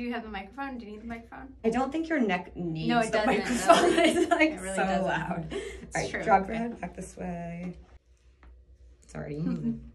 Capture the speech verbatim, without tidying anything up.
Do you have the microphone? Do you need the microphone? I don't think your neck needs no, it the doesn't, microphone. No. It's like it really so doesn't. Loud. It's All right, true. Drop your head back this way. It's already moving.